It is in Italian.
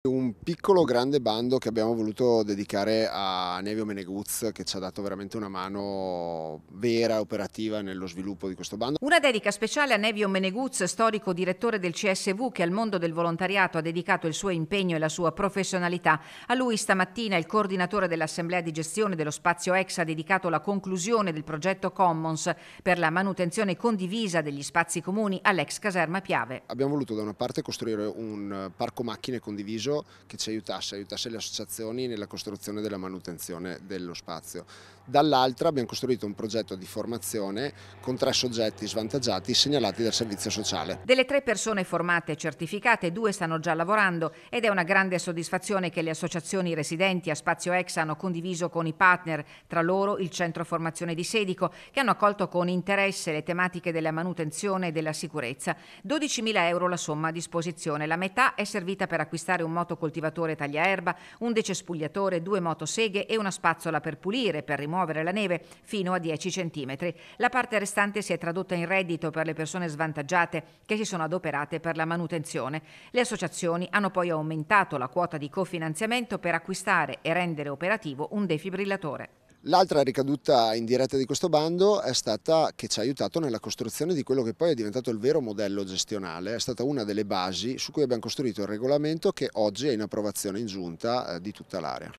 Un piccolo grande bando che abbiamo voluto dedicare a Nevio Meneguz, che ci ha dato veramente una mano vera e operativa nello sviluppo di questo bando. Una dedica speciale a Nevio Meneguz, storico direttore del CSV, che al mondo del volontariato ha dedicato il suo impegno e la sua professionalità. A lui stamattina il coordinatore dell'assemblea di gestione dello Spazio Ex ha dedicato la conclusione del progetto Commons per la manutenzione condivisa degli spazi comuni all'ex caserma Piave. Abbiamo voluto da una parte costruire un parco macchine condiviso che ci aiutasse le associazioni nella costruzione della manutenzione dello spazio. Dall'altra abbiamo costruito un progetto di formazione con 3 soggetti svantaggiati segnalati dal servizio sociale. Delle 3 persone formate e certificate, 2 stanno già lavorando ed è una grande soddisfazione che le associazioni residenti a Spazio Ex hanno condiviso con i partner, tra loro il Centro Formazione di Sedico, che hanno accolto con interesse le tematiche della manutenzione e della sicurezza. 12.000 euro la somma a disposizione, la metà è servita per acquistare un motocoltivatore tagliaerba, un decespugliatore, 2 motoseghe e una spazzola per pulire, per rimuovere la neve fino a 10 cm. La parte restante si è tradotta in reddito per le persone svantaggiate che si sono adoperate per la manutenzione. Le associazioni hanno poi aumentato la quota di cofinanziamento per acquistare e rendere operativo un defibrillatore. L'altra ricaduta indiretta di questo bando è stata che ci ha aiutato nella costruzione di quello che poi è diventato il vero modello gestionale, è stata una delle basi su cui abbiamo costruito il regolamento che oggi è in approvazione in giunta di tutta l'area.